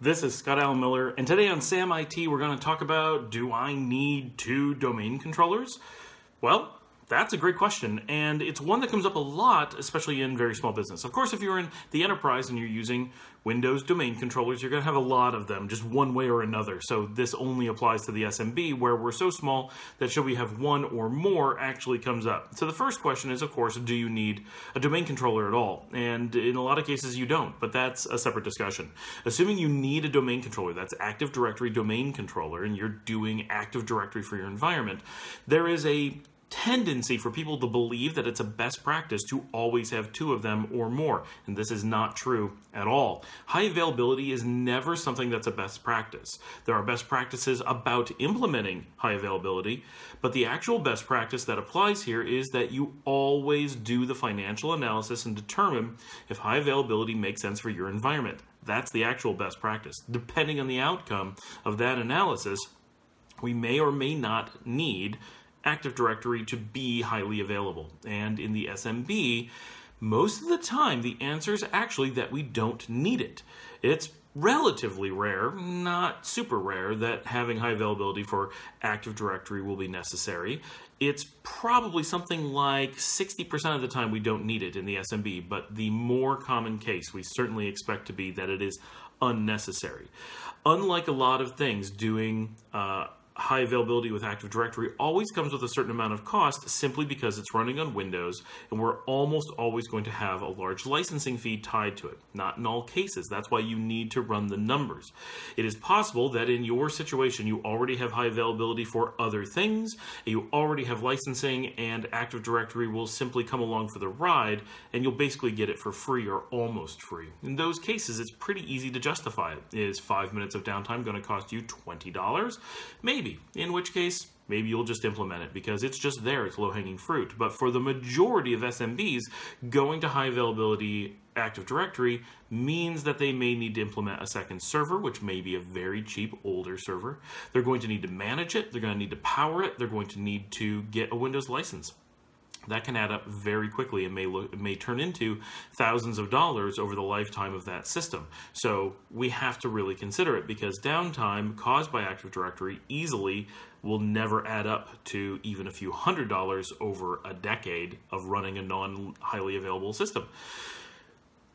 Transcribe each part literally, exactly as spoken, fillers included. This is Scott Alan Miller, and today on SAM I T we're going to talk about, do I need two domain controllers? Well, that's a great question, and it's one that comes up a lot, especially in very small business. Of course, if you're in the enterprise and you're using Windows domain controllers, you're going to have a lot of them, just one way or another. So this only applies to the S M B, where we're so small that should we have one or more actually comes up. So the first question is, of course, do you need a domain controller at all? And in a lot of cases, you don't, but that's a separate discussion. Assuming you need a domain controller, that's Active Directory domain controller, and you're doing Active Directory for your environment, there is a tendency for people to believe that it's a best practice to always have two of them or more, and this is not true at all. High availability is never something that's a best practice. There are best practices about implementing high availability, but the actual best practice that applies here is that you always do the financial analysis and determine if high availability makes sense for your environment. That's the actual best practice. Depending on the outcome of that analysis, we may or may not need Active Directory to be highly available. And in the S M B, most of the time, the answer is actually that we don't need it. It's relatively rare, not super rare, that having high availability for Active Directory will be necessary. It's probably something like sixty percent of the time we don't need it in the S M B, but the more common case we certainly expect to be that it is unnecessary. Unlike a lot of things, doing uh, high availability with Active Directory always comes with a certain amount of cost, simply because it's running on Windows, and we're almost always going to have a large licensing fee tied to it. Not in all cases. That's why you need to run the numbers. It is possible that in your situation, you already have high availability for other things, and you already have licensing, and Active Directory will simply come along for the ride, and you'll basically get it for free or almost free. In those cases, it's pretty easy to justify it. Is five minutes of downtime going to cost you twenty dollars? Maybe. In which case, maybe you'll just implement it because it's just there, it's low-hanging fruit. But for the majority of S M Bs, going to high availability Active Directory means that they may need to implement a second server, which may be a very cheap, older server. They're going to need to manage it, they're going to need to power it, they're going to need to get a Windows license. That can add up very quickly and may, look, may turn into thousands of dollars over the lifetime of that system. So we have to really consider it, because downtime caused by Active Directory easily will never add up to even a few hundred dollars over a decade of running a non-highly available system.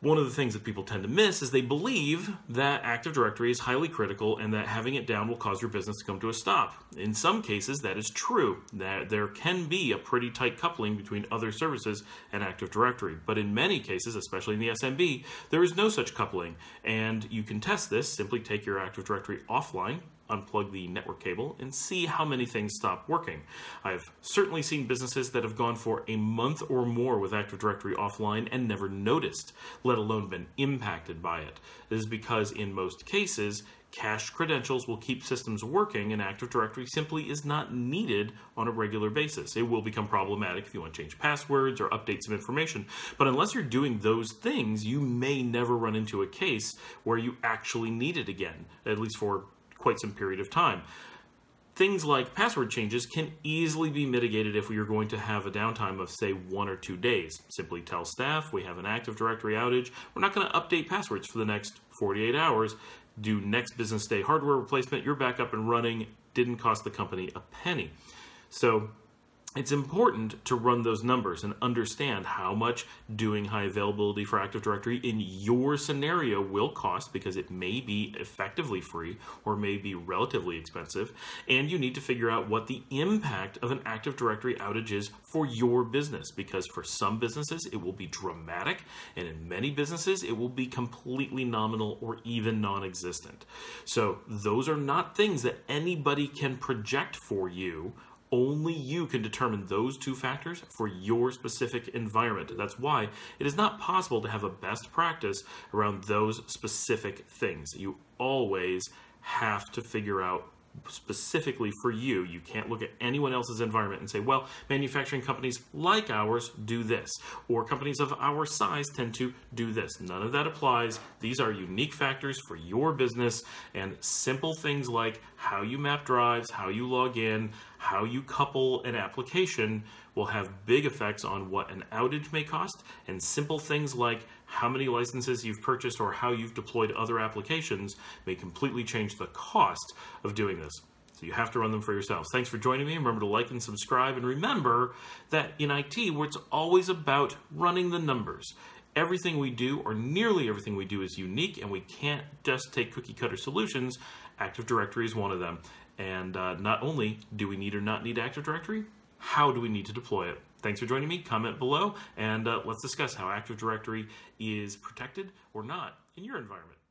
One of the things that people tend to miss is they believe that Active Directory is highly critical and that having it down will cause your business to come to a stop. In some cases, that is true. That there can be a pretty tight coupling between other services and Active Directory. But in many cases, especially in the S M B, there is no such coupling. And you can test this. Simply take your Active Directory offline, unplug the network cable, and see how many things stop working. I've certainly seen businesses that have gone for a month or more with Active Directory offline and never noticed, let alone been impacted by it. This is because in most cases, cached credentials will keep systems working, and Active Directory simply is not needed on a regular basis. It will become problematic if you want to change passwords or update some information, but unless you're doing those things, you may never run into a case where you actually need it again, at least for quite some period of time. Things like password changes can easily be mitigated if we are going to have a downtime of, say, one or two days. Simply tell staff, we have an Active Directory outage. We're not going to update passwords for the next forty-eight hours. Do next business day hardware replacement. You're back up and running. Didn't cost the company a penny. So it's important to run those numbers and understand how much doing high availability for Active Directory in your scenario will cost, because it may be effectively free or may be relatively expensive, and you need to figure out what the impact of an Active Directory outage is for your business, because for some businesses it will be dramatic, and in many businesses it will be completely nominal or even non-existent. So those are not things that anybody can project for you. Only you can determine those two factors for your specific environment. That's why it is not possible to have a best practice around those specific things. You always have to figure out specifically for you. You can't look at anyone else's environment and say, well, manufacturing companies like ours do this, or companies of our size tend to do this. None of that applies. These are unique factors for your business, and simple things like how you map drives, how you log in, how you couple an application will have big effects on what an outage may cost, and simple things like how many licenses you've purchased or how you've deployed other applications may completely change the cost of doing this. So you have to run them for yourselves. Thanks for joining me. Remember to like and subscribe. And remember that in I T, where it's always about running the numbers. Everything we do, or nearly everything we do, is unique, and we can't just take cookie cutter solutions. Active Directory is one of them. And uh, not only do we need or not need Active Directory, how do we need to deploy it? Thanks for joining me. Comment below, and uh, let's discuss how Active Directory is protected or not in your environment.